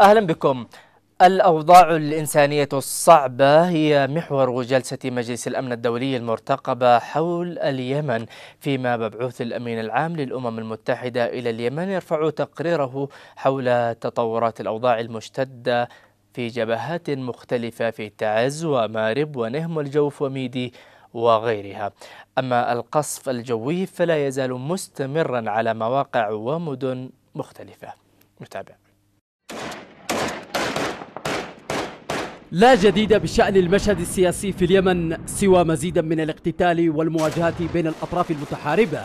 أهلا بكم. الأوضاع الإنسانية الصعبة هي محور جلسة مجلس الأمن الدولي المرتقبة حول اليمن، فيما مبعوث الأمين العام للأمم المتحدة إلى اليمن يرفع تقريره حول تطورات الأوضاع المشتدة في جبهات مختلفة في تعز ومارب ونهم والجوف وميدي وغيرها. أما القصف الجوي فلا يزال مستمرا على مواقع ومدن مختلفة. نتابع. لا جديد بشأن المشهد السياسي في اليمن سوى مزيدا من الاقتتال والمواجهات بين الأطراف المتحاربة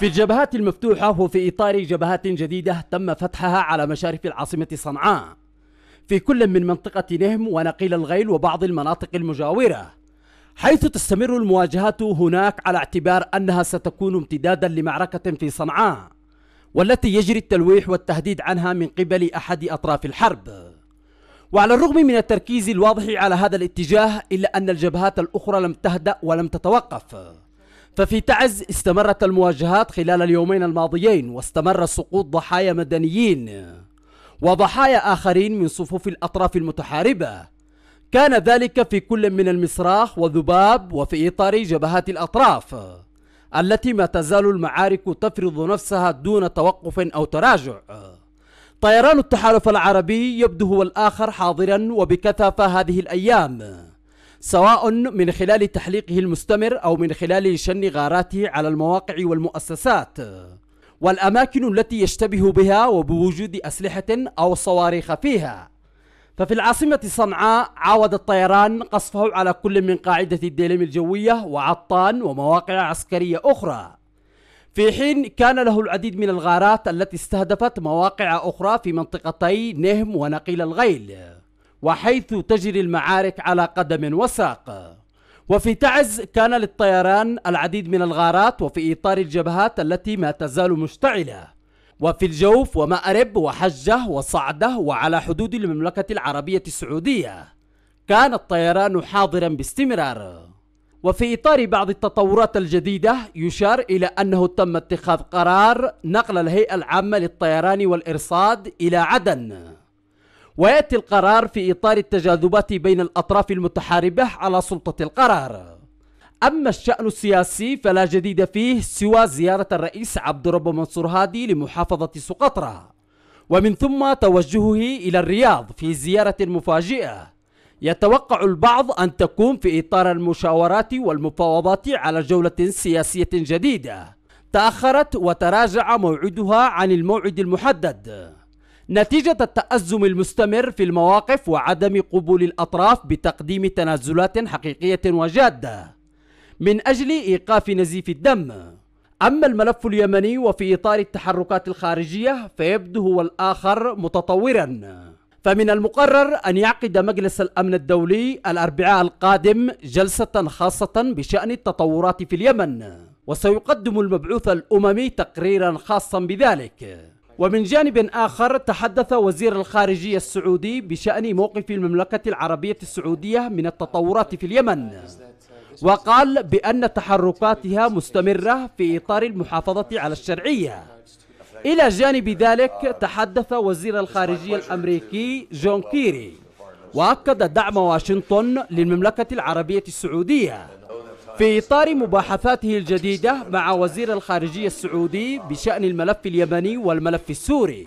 في الجبهات المفتوحة، وفي إطار جبهات جديدة تم فتحها على مشارف العاصمة صنعاء في كل من منطقة نهم ونقيل الغيل وبعض المناطق المجاورة، حيث تستمر المواجهات هناك على اعتبار أنها ستكون امتدادا لمعركة في صنعاء والتي يجري التلويح والتهديد عنها من قبل أحد أطراف الحرب. وعلى الرغم من التركيز الواضح على هذا الاتجاه إلا أن الجبهات الأخرى لم تهدأ ولم تتوقف، ففي تعز استمرت المواجهات خلال اليومين الماضيين واستمر سقوط ضحايا مدنيين وضحايا آخرين من صفوف الأطراف المتحاربة، كان ذلك في كل من المصراخ وذباب وفي إطار جبهات الأطراف التي ما تزال المعارك تفرض نفسها دون توقف أو تراجع. طيران التحالف العربي يبدو هو الآخر حاضرا وبكثافة هذه الأيام، سواء من خلال تحليقه المستمر أو من خلال شن غاراته على المواقع والمؤسسات والأماكن التي يشتبه بها وبوجود أسلحة أو صواريخ فيها. ففي العاصمة صنعاء عاود الطيران قصفه على كل من قاعدة الديلم الجوية وعطان ومواقع عسكرية أخرى، في حين كان له العديد من الغارات التي استهدفت مواقع أخرى في منطقتي نهم ونقيل الغيل، وحيث تجري المعارك على قدم وساق. وفي تعز كان للطيران العديد من الغارات وفي إطار الجبهات التي ما تزال مشتعلة، وفي الجوف ومأرب وحجة وصعدة وعلى حدود المملكة العربية السعودية كان الطيران حاضرا باستمرار. وفي إطار بعض التطورات الجديدة يشار إلى أنه تم اتخاذ قرار نقل الهيئة العامة للطيران والإرصاد إلى عدن، ويأتي القرار في إطار التجاذبات بين الأطراف المتحاربة على سلطة القرار. أما الشأن السياسي فلا جديد فيه سوى زيارة الرئيس عبد الرب منصور هادي لمحافظة سقطرى، ومن ثم توجهه إلى الرياض في زيارة مفاجئة يتوقع البعض أن تكون في إطار المشاورات والمفاوضات على جولة سياسية جديدة تأخرت وتراجع موعدها عن الموعد المحدد نتيجة التأزم المستمر في المواقف وعدم قبول الأطراف بتقديم تنازلات حقيقية وجادة من أجل إيقاف نزيف الدم. أما الملف اليمني وفي إطار التحركات الخارجية فيبدو هو الآخر متطورا، فمن المقرر أن يعقد مجلس الأمن الدولي الأربعاء القادم جلسة خاصة بشأن التطورات في اليمن، وسيقدم المبعوث الأممي تقريرا خاصا بذلك. ومن جانب آخر تحدث وزير الخارجية السعودي بشأن موقف المملكة العربية السعودية من التطورات في اليمن، وقال بأن تحركاتها مستمرة في إطار المحافظة على الشرعية. إلى جانب ذلك تحدث وزير الخارجية الأمريكي جون كيري وأكد دعم واشنطن للمملكة العربية السعودية في إطار مباحثاته الجديدة مع وزير الخارجية السعودي بشأن الملف اليمني والملف السوري.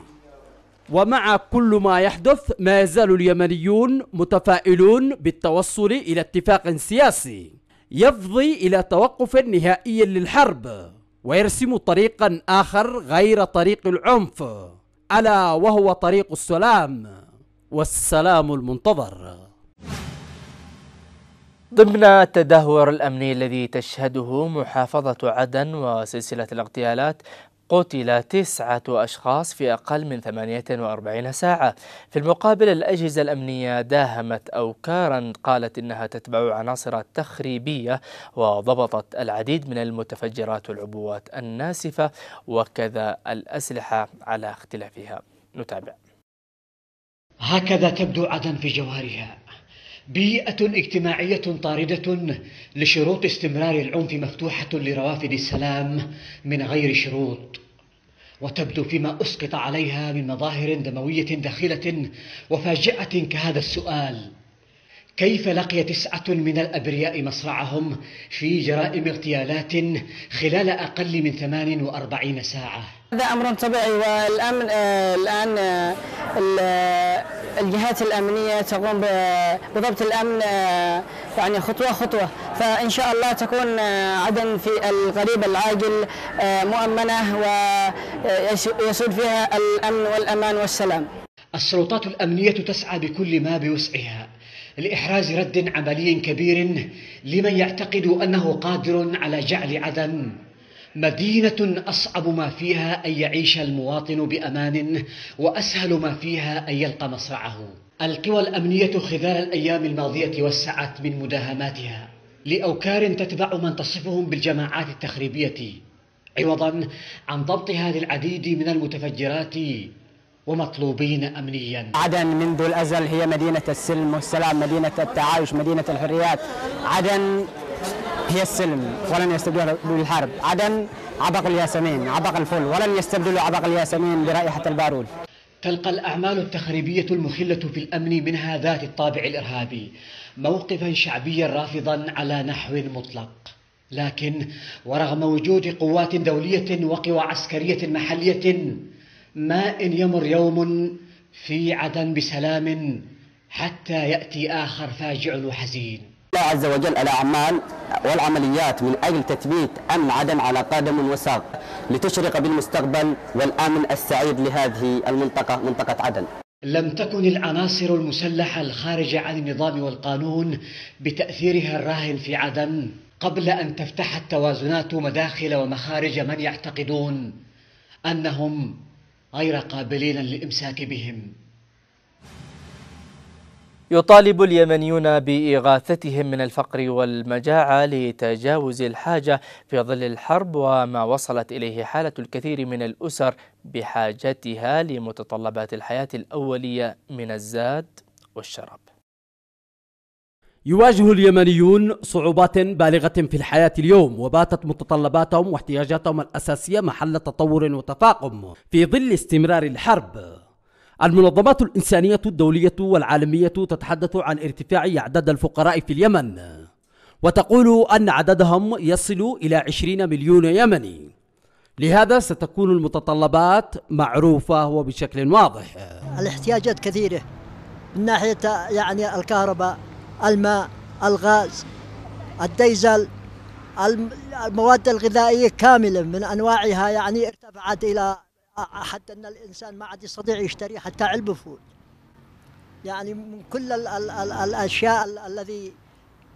ومع كل ما يحدث ما يزال اليمنيون متفائلون بالتوصل إلى اتفاق سياسي يفضي إلى توقف نهائي للحرب ويرسم طريقا آخر غير طريق العنف، ألا وهو طريق السلام والسلام المنتظر. ضمن التدهور الأمني الذي تشهده محافظة عدن وسلسلة الاغتيالات قتل 9 أشخاص في أقل من 48 ساعة. في المقابل الأجهزة الأمنية داهمت أوكارا قالت إنها تتبع عناصر تخريبية وضبطت العديد من المتفجرات والعبوات الناسفة وكذا الأسلحة على اختلافها. نتابع. هكذا تبدو عدن في جوارها، بيئة اجتماعية طاردة لشروط استمرار العنف مفتوحة لروافد السلام من غير شروط. وتبدو فيما أسقط عليها من مظاهر دموية داخلة وفاجئة كهذا السؤال: كيف لقي 9 من الأبرياء مصرعهم في جرائم اغتيالات خلال أقل من 48 ساعة؟ هذا أمر طبيعي، والأمن الآن الجهات الأمنية تقوم بضبط الأمن يعني خطوة خطوة، فإن شاء الله تكون عدن في القريب العاجل مؤمنة ويسود فيها الأمن والأمان والسلام. السلطات الأمنية تسعى بكل ما بوسعها لإحراز رد عملي كبير لمن يعتقد أنه قادر على جعل عدن مدينة أصعب ما فيها أن يعيش المواطن بأمان وأسهل ما فيها أن يلقى مصرعه. القوى الأمنية خلال الأيام الماضية وسعت من مداهماتها لأوكار تتبع من تصفهم بالجماعات التخريبية، عوضا عن ضبطها للعديد من المتفجرات ومطلوبين أمنيا. عدن منذ الأزل هي مدينة السلم والسلام، مدينة التعايش، مدينة الحريات. عدن هي السلم ولن يستبدلوا الحرب. عدن عبق الياسمين، عبق الفل، ولن يستبدلوا عبق الياسمين برائحة البارود. تلقى الأعمال التخريبية المخلة في الأمن منها ذات الطابع الإرهابي موقفا شعبيا رافضا على نحو مطلق، لكن ورغم وجود قوات دولية وقوى عسكرية محلية ما إن يمر يوم في عدن بسلام حتى يأتي آخر فاجع وحزين. الله عز وجل الأعمال والعمليات من أجل تثبيت أمن عدن على قدم وساق لتشرق بالمستقبل والأمن السعيد لهذه المنطقة، منطقة عدن. لم تكن العناصر المسلحة الخارجة عن النظام والقانون بتأثيرها الراهن في عدن قبل أن تفتح التوازنات مداخل ومخارج من يعتقدون أنهم غير قابلين للإمساك بهم. يطالب اليمنيون بإغاثتهم من الفقر والمجاعة لتجاوز الحاجة في ظل الحرب وما وصلت إليه حالة الكثير من الأسر بحاجتها لمتطلبات الحياة الأولية من الزاد والشراب. يواجه اليمنيون صعوبات بالغة في الحياة اليوم، وباتت متطلباتهم واحتياجاتهم الأساسية محل تطور وتفاقم في ظل استمرار الحرب. المنظمات الإنسانية الدولية والعالمية تتحدث عن ارتفاع أعداد الفقراء في اليمن، وتقول أن عددهم يصل إلى 20 مليون يمني. لهذا ستكون المتطلبات معروفة وبشكل واضح. الاحتياجات كثيرة من ناحية يعني الكهرباء، الماء، الغاز، الديزل، المواد الغذائية كاملة من أنواعها يعني ارتفعت إلى حتى أن الإنسان ما عاد يستطيع يشتري حتى علبة فول. يعني من كل الأشياء الذي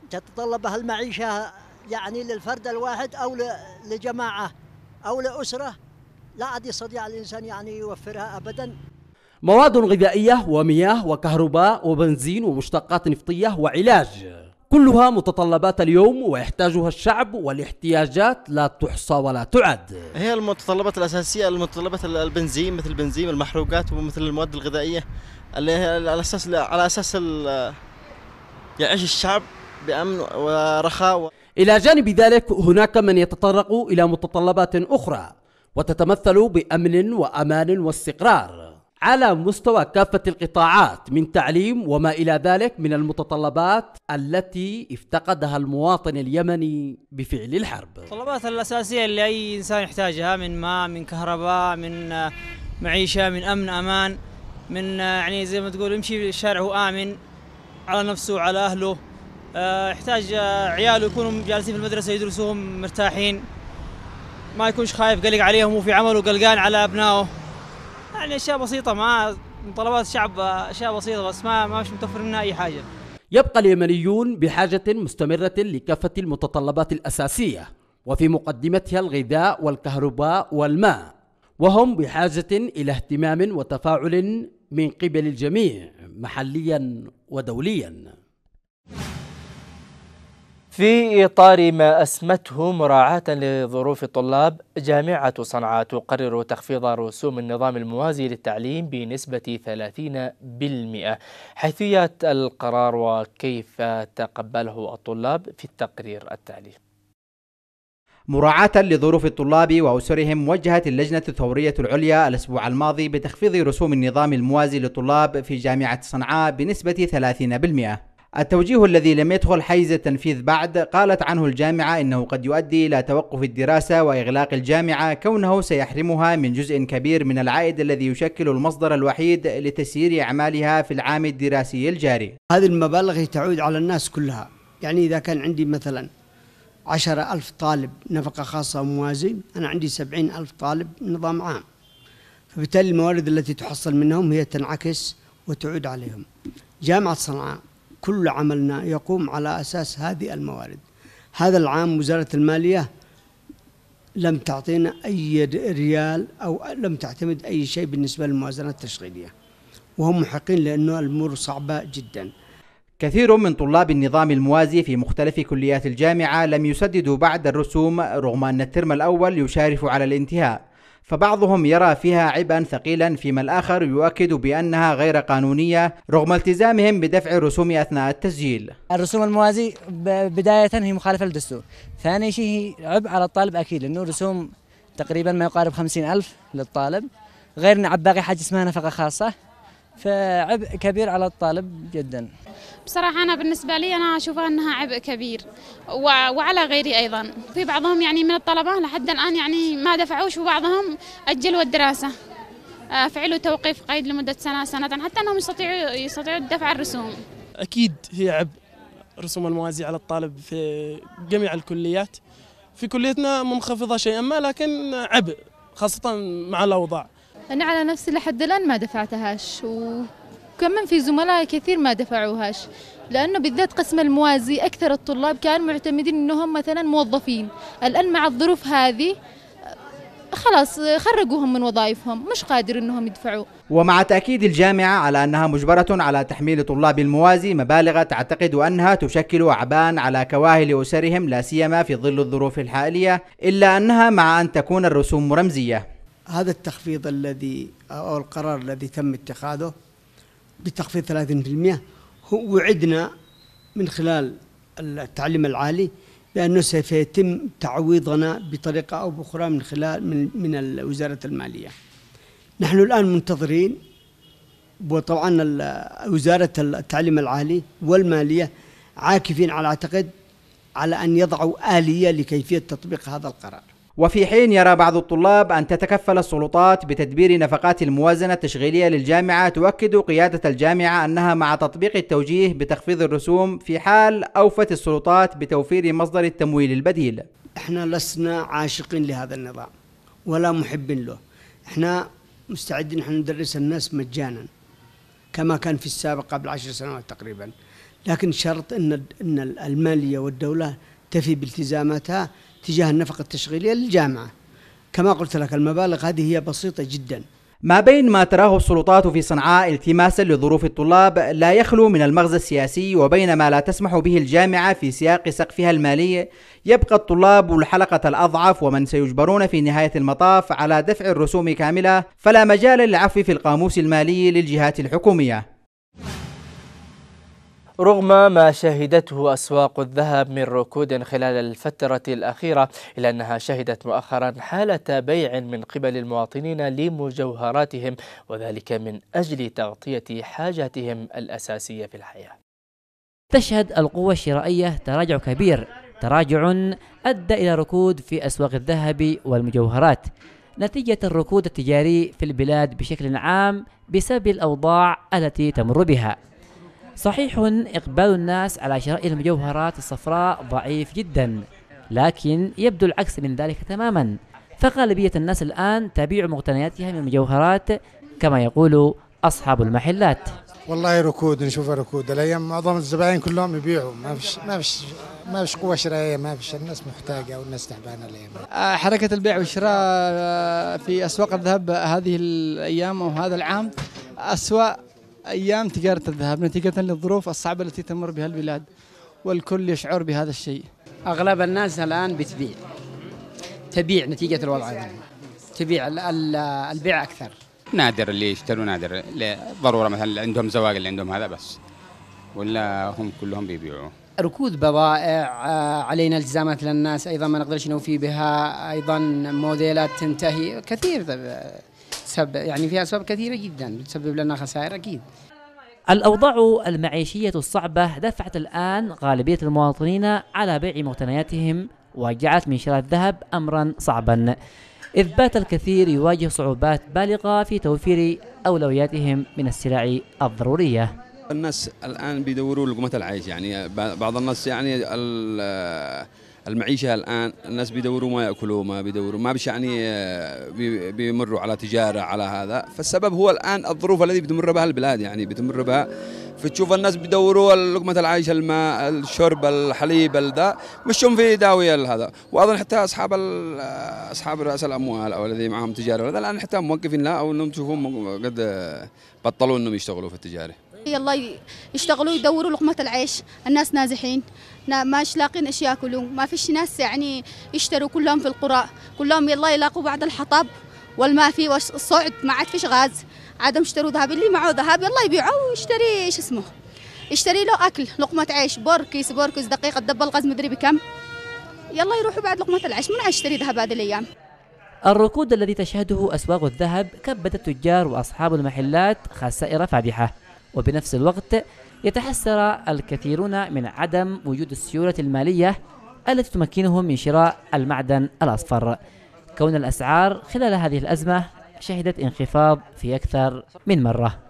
تتطلبها المعيشة يعني للفرد الواحد أو لجماعة أو لأسرة لا عاد يستطيع الإنسان يعني يوفرها أبدا. مواد غذائية ومياه وكهرباء وبنزين ومشتقات نفطية وعلاج، كلها متطلبات اليوم ويحتاجها الشعب، والاحتياجات لا تحصى ولا تعد. هي المتطلبات الأساسية، المتطلبات البنزين مثل البنزين، المحروقات، ومثل المواد الغذائية اللي هي على أساس يعيش الشعب بأمن ورخاء. إلى جانب ذلك هناك من يتطرق إلى متطلبات أخرى وتتمثل بأمن وأمان واستقرار على مستوى كافة القطاعات، من تعليم وما إلى ذلك من المتطلبات التي افتقدها المواطن اليمني بفعل الحرب. المتطلبات الأساسية اللي أي إنسان يحتاجها من ماء، من كهرباء، من معيشة، من أمن أمان، من يعني زي ما تقول يمشي في الشارع هو آمن على نفسه وعلى أهله، يحتاج عياله يكونوا جالسين في المدرسة يدرسوهم مرتاحين، ما يكونش خايف قلق عليهم وفي عمله وقلقان على أبنائه. يعني أشياء بسيطة، ما مطالبات الشعب أشياء بسيطة بس ما مش متوفر منها أي حاجة. يبقى اليمنيون بحاجة مستمرة لكافة المتطلبات الأساسية وفي مقدمتها الغذاء والكهرباء والماء، وهم بحاجة إلى اهتمام وتفاعل من قبل الجميع محليا ودوليا. في إطار ما أسمته مراعاة لظروف الطلاب، جامعة صنعاء تقرر تخفيض رسوم النظام الموازي للتعليم بنسبة 30%، حيثية القرار وكيف تقبله الطلاب في التقرير التالي. مراعاة لظروف الطلاب وأسرهم، وجهت اللجنة الثورية العليا الأسبوع الماضي بتخفيض رسوم النظام الموازي للطلاب في جامعة صنعاء بنسبة 30%. التوجيه الذي لم يدخل حيز التنفيذ بعد، قالت عنه الجامعة إنه قد يؤدي إلى توقف الدراسة وإغلاق الجامعة، كونه سيحرمها من جزء كبير من العائد الذي يشكل المصدر الوحيد لتسيير أعمالها في العام الدراسي الجاري. هذه المبالغ تعود على الناس كلها، يعني إذا كان عندي مثلا 10,000 طالب نفقة خاصة وموازي، أنا عندي 70,000 طالب نظام عام، فبالتالي الموارد التي تحصل منهم هي تنعكس وتعود عليهم. جامعة صنعاء كل عملنا يقوم على أساس هذه الموارد. هذا العام وزارة المالية لم تعطينا أي ريال أو لم تعتمد أي شيء بالنسبة للموازنة التشغيلية، وهم محقين لأنه الأمور صعبة جدا. كثير من طلاب النظام الموازي في مختلف كليات الجامعة لم يسددوا بعد الرسوم، رغم أن الترم الأول يشارف على الانتهاء، فبعضهم يرى فيها عبئا ثقيلا، فيما الآخر يؤكد بأنها غير قانونية رغم التزامهم بدفع الرسوم أثناء التسجيل. الرسوم الموازي بداية هي مخالفة للدستور، ثاني شيء عبء على الطالب أكيد، لأنه رسوم تقريبا ما يقارب 50,000 للطالب، غير أن باقي حاجة اسمها نفقة خاصة، فعبء كبير على الطالب جدا. بصراحة أنا بالنسبة لي أنا أشوفها أنها عبء كبير وعلى غيري أيضا، في بعضهم يعني من الطلبة لحد الآن يعني ما دفعوش، وبعضهم أجلوا الدراسة، فعلوا توقيف قيد لمدة سنة سنتين حتى أنهم يستطيعوا دفع الرسوم. أكيد هي عبء رسوم الموازي على الطالب في جميع الكليات، في كليتنا منخفضة شيئا ما لكن عبء خاصة مع الأوضاع. أنا على نفسي لحد الآن ما دفعتهاش، وكمان في زملاء كثير ما دفعوهاش، لأنه بالذات قسم الموازي أكثر الطلاب كانوا معتمدين أنهم مثلا موظفين، الآن مع الظروف هذه خلاص خرجوهم من وظائفهم، مش قادر أنهم يدفعوا. ومع تأكيد الجامعة على أنها مجبرة على تحميل طلاب الموازي مبالغ تعتقد أنها تشكل أعباء على كواهل أسرهم، لا سيما في ظل الظروف الحالية، إلا أنها مع أن تكون الرسوم رمزية. هذا التخفيض الذي أو القرار الذي تم اتخاذه بتخفيض 30% هو وعدنا من خلال التعليم العالي بأنه سيتم تعويضنا بطريقة أو بأخرى من خلال من وزارة المالية. نحن الآن منتظرين، وطبعا وزارة التعليم العالي والمالية عاكفين على أعتقد على أن يضعوا آلية لكيفية تطبيق هذا القرار. وفي حين يرى بعض الطلاب أن تتكفل السلطات بتدبير نفقات الموازنة التشغيلية للجامعة، تؤكد قيادة الجامعة أنها مع تطبيق التوجيه بتخفيض الرسوم في حال أوفت السلطات بتوفير مصدر التمويل البديل. احنا لسنا عاشقين لهذا النظام ولا محبين له، احنا مستعدين احنا ندرس الناس مجانا كما كان في السابق قبل 10 سنوات تقريبا، لكن شرط ان المالية والدولة تفي بالتزاماتها تجاه النفقة التشغيلية للجامعة. كما قلت لك المبالغ هذه هي بسيطة جدا. ما بين ما تراه السلطات في صنعاء التماسا لظروف الطلاب لا يخلو من المغزى السياسي، وبين ما لا تسمح به الجامعة في سياق سقفها المالي، يبقى الطلاب الحلقة الأضعف ومن سيجبرون في نهاية المطاف على دفع الرسوم كاملة، فلا مجال للعفو في القاموس المالي للجهات الحكومية. رغم ما شهدته أسواق الذهب من ركود خلال الفترة الأخيرة، إلا أنها شهدت مؤخرا حالة بيع من قبل المواطنين لمجوهراتهم، وذلك من أجل تغطية حاجاتهم الأساسية في الحياة. تشهد القوة الشرائية تراجع كبير، تراجع أدى إلى ركود في أسواق الذهب والمجوهرات نتيجة الركود التجاري في البلاد بشكل عام بسبب الأوضاع التي تمر بها. صحيح إقبال الناس على شراء المجوهرات الصفراء ضعيف جدا، لكن يبدو العكس من ذلك تماما، فغالبية الناس الآن تبيع مقتنياتها من المجوهرات كما يقول أصحاب المحلات. والله ركود، نشوف ركود الأيام، معظم الزبائن كلهم يبيعوا، ما فيش قوة شرائية، ما فيش، الناس محتاجة والناس تعبانة الأيام. حركة البيع والشراء في أسواق الذهب هذه الأيام وهذا العام أسوأ أيام تجارة الذهب نتيجة للظروف الصعبة التي تمر بها البلاد، والكل يشعر بهذا الشيء. أغلب الناس الآن تبيع نتيجة الوضع هذا، تبيع البيع أكثر. نادر اللي يشتروا، نادر ضرورة مثلا عندهم زواج اللي عندهم هذا بس، ولا هم كلهم بيبيعوا. ركود بضائع، علينا التزامات للناس أيضا ما نقدرش نوفي بها، أيضا موديلات تنتهي كثير، تسبب يعني فيها أسباب كثيرة جدا تسبب لنا خسائر أكيد. الأوضاع المعيشية الصعبة دفعت الآن غالبية المواطنين على بيع مقتنياتهم وجعلت من شراء الذهب أمرا صعبا، إذ بات الكثير يواجه صعوبات بالغة في توفير أولوياتهم من السلع الضرورية. الناس الآن بيدوروا لقمة العيش، يعني بعض الناس يعني المعيشة الآن الناس بيدوروا ما يأكلوا، ما بيدوروا ما بش يعني بيمروا على تجارة على هذا، فالسبب هو الآن الظروف التي بتمر بها البلاد، يعني بتمر بها، فتشوف الناس بيدوروا لقمة العيش، الماء، الشرب، الحليب، ذا مش في داوية لهذا. وأظن حتى أصحاب رأس الأموال أو الذي معهم تجارة هذا الآن حتى موقفين لا، أو أنهم تشوفهم قد بطلوا أنهم يشتغلوا في التجارة. يلا يشتغلوا يدوروا لقمة العيش، الناس نازحين ماش لاقين ايش ياكلوا، ما فيش ناس يعني يشتروا، كلهم في القرى، كلهم يلا يلاقوا بعد الحطب والمافي والصعد، ما عاد فيش غاز، عادهم يشتروا ذهب، اللي معه ذهب يلا يبيعوا ويشتري ايش اسمه، يشتري له اكل لقمة عيش، بوركيس دقيقة دب الغاز مدري بكم، يلا يروحوا بعد لقمة العيش، من عاد يشتري ذهب هذه الايام. الركود الذي تشهده اسواق الذهب كبد التجار واصحاب المحلات خسائر فادحة، وبنفس الوقت يتحسر الكثيرون من عدم وجود السيولة المالية التي تمكنهم من شراء المعدن الأصفر، كون الأسعار خلال هذه الأزمة شهدت انخفاض في أكثر من مرة.